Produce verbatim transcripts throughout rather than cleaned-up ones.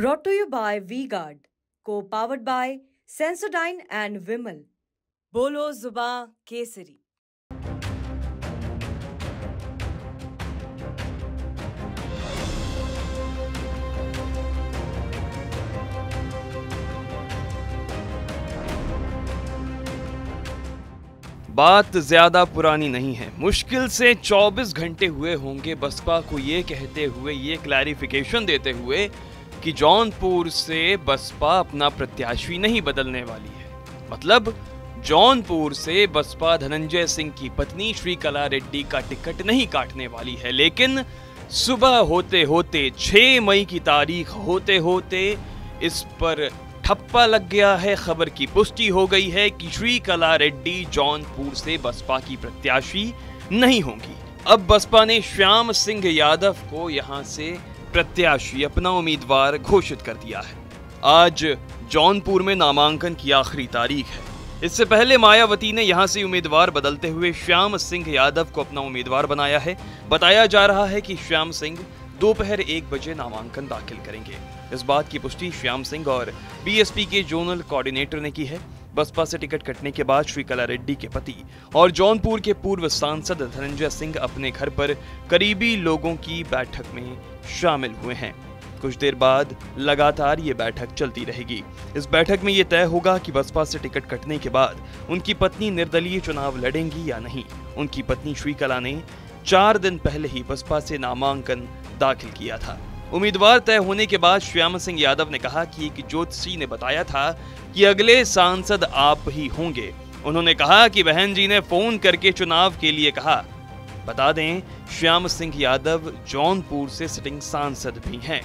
Brought to you by V-Guard, co-powered by Sensodyne and Vimal. बोलो जुबा केसरी। बात ज्यादा पुरानी नहीं है, मुश्किल से चौबीस घंटे हुए होंगे बसपा को ये कहते हुए, ये क्लैरिफिकेशन देते हुए कि जौनपुर से बसपा अपना प्रत्याशी नहीं बदलने वाली है। मतलब जौनपुर से बसपा धनंजय सिंह की पत्नी श्रीकला रेड्डी का टिकट नहीं काटने वाली है। लेकिन सुबह होते होते छह मई की तारीख होते होते इस पर ठप्पा लग गया है। खबर की पुष्टि हो गई है कि श्रीकला रेड्डी जौनपुर से बसपा की प्रत्याशी नहीं होंगी। अब बसपा ने श्याम सिंह यादव को यहाँ से प्रत्याशी, अपना उम्मीदवार घोषित कर दिया है। आज जौनपुर में नामांकन की आखिरी तारीख है। इससे पहले मायावती ने यहां से उम्मीदवार बदलते हुए श्याम सिंह यादव को अपना उम्मीदवार बनाया है। बताया जा रहा है कि श्याम सिंह दोपहर एक बजे नामांकन दाखिल करेंगे। इस बात की पुष्टि श्याम सिंह और बीएसपी के जोनल कोऑर्डिनेटर ने की है। बसपा से टिकट कटने के बाद श्रीकला रेड्डी के पति और जौनपुर के पूर्व सांसद धनंजय सिंह अपने घर पर करीबी लोगों की बैठक में शामिल हुए हैं। कुछ देर बाद लगातार ये बैठक चलती रहेगी। इस बैठक में ये तय होगा कि बसपा से टिकट कटने के बाद उनकी पत्नी निर्दलीय चुनाव लड़ेंगी या नहीं। उनकी पत्नी श्रीकला ने चार दिन पहले ही बसपा से नामांकन दाखिल किया था। उम्मीदवार तय होने के बाद श्याम सिंह यादव ने कहा कि एक ज्योतिषी ने बताया था कि अगले सांसद आप ही होंगे। उन्होंने कहा कि बहन जी ने फोन करके चुनाव के लिए कहा। बता दें, श्याम सिंह यादव जौनपुर से सिटिंग सांसद भी हैं।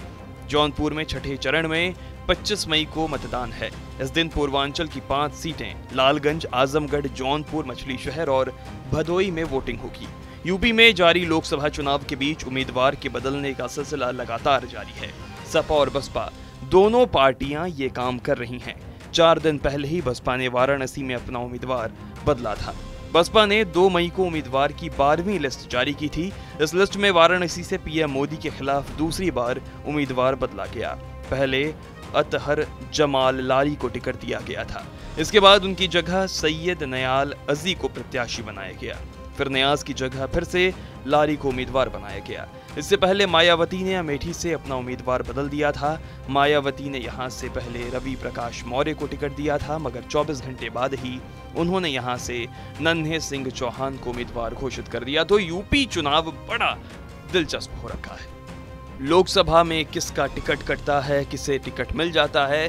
जौनपुर में छठे चरण में पच्चीस मई को मतदान है। इस दिन पूर्वांचल की पांच सीटें लालगंज, आजमगढ़, जौनपुर, मछली शहर और भदोई में वोटिंग होगी। यूपी में जारी लोकसभा चुनाव के बीच उम्मीदवार के बदलने का सिलसिला लगातार जारी है। सपा और बसपा दोनों पार्टियां ये काम कर रही हैं। चार दिन पहले ही बसपा ने वाराणसी में अपना उम्मीदवार बदला था। बसपा ने दो मई को उम्मीदवार की बारहवीं लिस्ट जारी की थी। इस लिस्ट में वाराणसी से पीएम मोदी के खिलाफ दूसरी बार उम्मीदवार बदला गया। पहले अतहर जमाल लाली को टिकट दिया गया था। इसके बाद उनकी जगह सैयद नयाल अजी को प्रत्याशी बनाया गया। फिर न्याज की जगह फिर से लारी को उम्मीदवार बनाया गया। इससे पहले मायावती ने अमेठी से अपना उम्मीदवार बदल दिया था। मायावती ने यहां से पहले रवि प्रकाश मौर्य को टिकट दिया था, मगर चौबीस घंटे बाद ही उन्होंने यहां से नन्हे सिंह चौहान को उम्मीदवार घोषित कर दिया। तो यूपी चुनाव बड़ा दिलचस्प हो रखा है। लोकसभा में किसका टिकट कटता है, किसे टिकट मिल जाता है,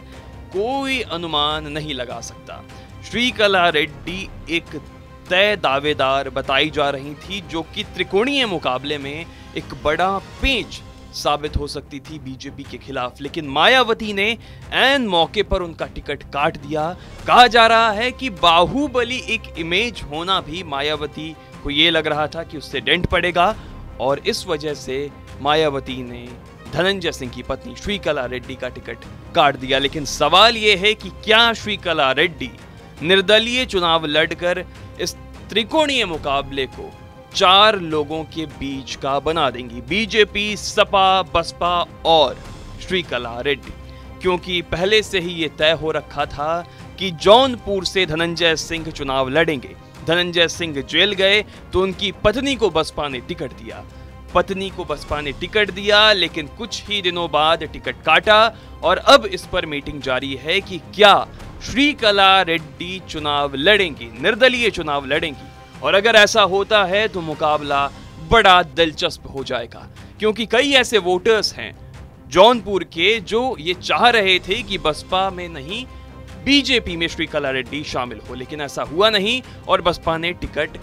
कोई अनुमान नहीं लगा सकता। श्रीकला रेड्डी एक तय दावेदार बताई जा रही थी, जो कि त्रिकोणीय मुकाबले में एक बड़ा पेंच साबित हो सकती थी बीजेपी के खिलाफ। लेकिन मायावती ने ऐन मौके पर उनका टिकट काट दिया। कहा जा रहा है कि बाहुबली एक इमेज होना भी मायावती को ये लग रहा था कि उससे डेंट पड़ेगा, और इस वजह से मायावती ने धनंजय सिंह की पत्नी श्रीकला रेड्डी का टिकट काट दिया। लेकिन सवाल ये है कि क्या श्रीकला रेड्डी निर्दलीय चुनाव लड़कर इस त्रिकोणीय मुकाबले को चार लोगों के बीच का बना देंगी, बीजेपी, सपा, बसपा और श्रीकला रेड्डी? क्योंकि पहले से ही ये तय हो रखा था कि जौनपुर से धनंजय सिंह चुनाव लड़ेंगे। धनंजय सिंह जेल गए तो उनकी पत्नी को बसपा ने टिकट दिया। पत्नी को बसपा ने टिकट दिया लेकिन कुछ ही दिनों बाद टिकट काटा, और अब इस पर मीटिंग जारी है कि क्या श्रीकला रेड्डी चुनाव लड़ेंगी, निर्दलीय चुनाव लड़ेंगी। और अगर ऐसा होता है तो मुकाबला बड़ा दिलचस्प हो जाएगा, क्योंकि कई ऐसे वोटर्स हैं जौनपुर के जो ये चाह रहे थे कि बसपा में नहीं बीजेपी में श्रीकला रेड्डी शामिल हो। लेकिन ऐसा हुआ नहीं और बसपा ने टिकट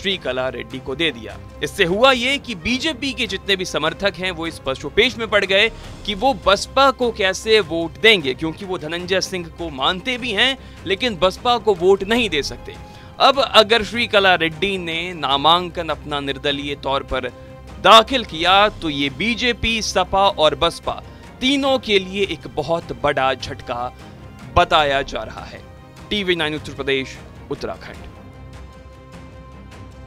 श्रीकला रेड्डी को दे दिया। इससे हुआ ये कि बीजेपी के जितने भी समर्थक हैं वो इस पशुपेश में पड़ गए कि वो बसपा को कैसे वोट देंगे, क्योंकि वो धनंजय सिंह को मानते भी हैं लेकिन बसपा को वोट नहीं दे सकते। अब अगर श्रीकला रेड्डी ने नामांकन अपना निर्दलीय तौर पर दाखिल किया तो ये बीजेपी, सपा और बसपा तीनों के लिए एक बहुत बड़ा झटका बताया जा रहा है। TV nine Uttar Pradesh, Uttarakhand.